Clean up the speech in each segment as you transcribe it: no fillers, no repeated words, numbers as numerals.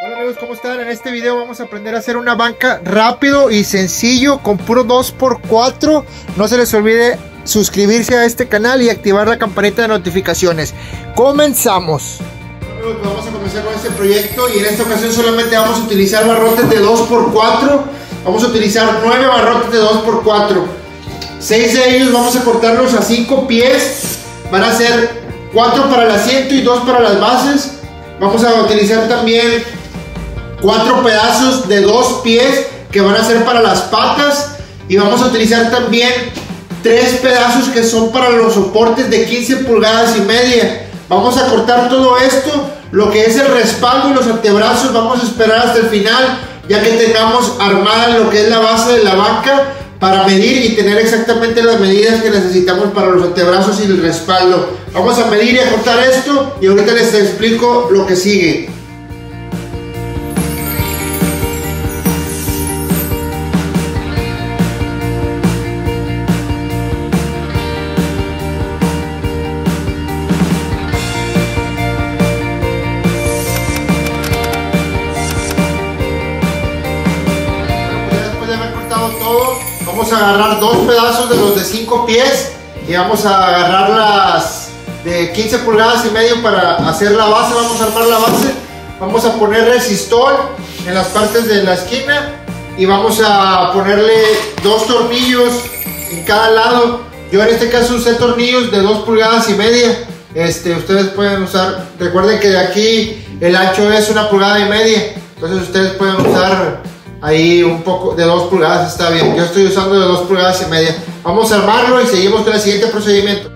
Hola amigos, ¿cómo están? En este video vamos a aprender a hacer una banca rápido y sencillo con puro 2x4. No se les olvide suscribirse a este canal y activar la campanita de notificaciones. ¡Comenzamos! Bueno, amigos, vamos a comenzar con este proyecto y en esta ocasión solamente vamos a utilizar barrotes de 2x4. Vamos a utilizar 9 barrotes de 2x4. 6 de ellos vamos a cortarlos a 5 pies. Van a ser 4 para el asiento y 2 para las bases. Vamos a utilizar también 4 pedazos de 2 pies que van a ser para las patas, y vamos a utilizar también 3 pedazos que son para los soportes de 15 pulgadas y media. Vamos a cortar todo esto, lo que es el respaldo y los antebrazos vamos a esperar hasta el final, ya que tengamos armada lo que es la base de la banca, para medir y tener exactamente las medidas que necesitamos para los antebrazos y el respaldo. Vamos a medir y a cortar esto y ahorita les explico lo que sigue. Vamos a agarrar 2 pedazos de los de 5 pies y vamos a agarrar las de 15 pulgadas y medio para hacer la base. Vamos a armar la base, vamos a poner resistol en las partes de la esquina y vamos a ponerle 2 tornillos en cada lado. Yo en este caso usé tornillos de 2 pulgadas y media. Ustedes pueden usar, recuerden que de aquí el ancho es 1 pulgada y media, entonces ustedes pueden usar ahí un poco de 2 pulgadas, está bien. Yo estoy usando de 2 pulgadas y media. Vamos a armarlo y seguimos con el siguiente procedimiento.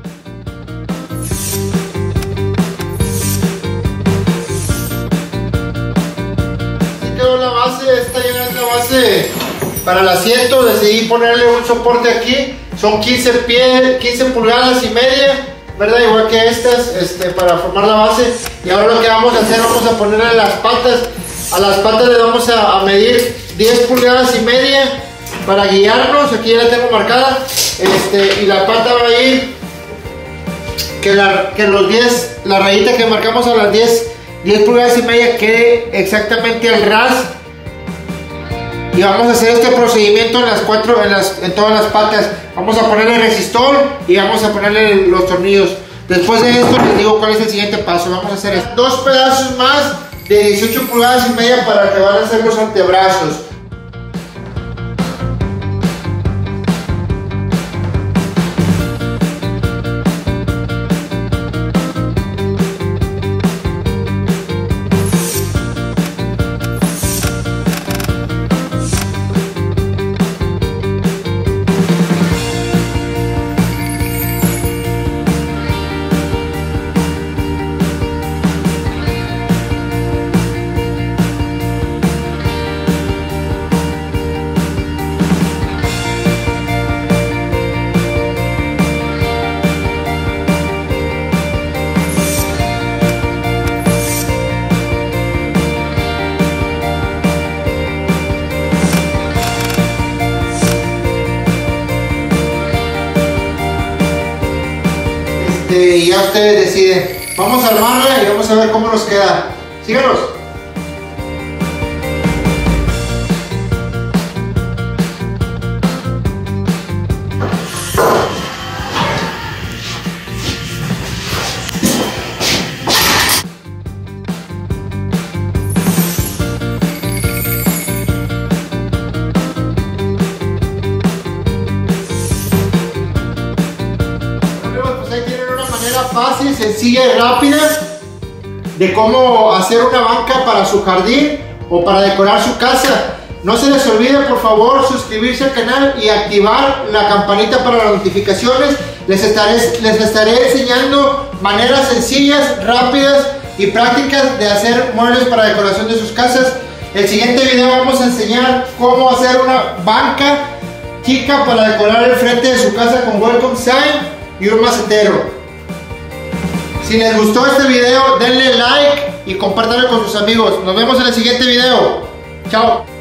Así quedó la base, esta ya es la base para el asiento. Decidí ponerle un soporte aquí. Son 15 pulgadas y media, ¿verdad? Igual que estas, para formar la base. Y ahora lo que vamos a hacer, vamos a ponerle las patas. A las patas le vamos a medir 10 pulgadas y media para guiarnos. Aquí ya la tengo marcada, y la pata va a ir la rayita que marcamos a las 10 pulgadas y media quede exactamente al ras, y vamos a hacer este procedimiento en las todas las patas. Vamos a ponerle resistor y vamos a ponerle los tornillos. Después de esto les digo cuál es el siguiente paso. Vamos a hacer esto. 2 pedazos más de 18 pulgadas y media para que van a ser los antebrazos. Y ya ustedes deciden. Vamos a armarla y vamos a ver cómo nos queda. Síganos. Fácil, sencilla y rápida de cómo hacer una banca para su jardín o para decorar su casa. No se les olvide, por favor, suscribirse al canal y activar la campanita para las notificaciones. Les estaré enseñando maneras sencillas, rápidas y prácticas de hacer muebles para decoración de sus casas. El siguiente video vamos a enseñar cómo hacer una banca chica para decorar el frente de su casa con welcome sign y un macetero. Si les gustó este video, denle like y compártanlo con sus amigos. Nos vemos en el siguiente video. Chao.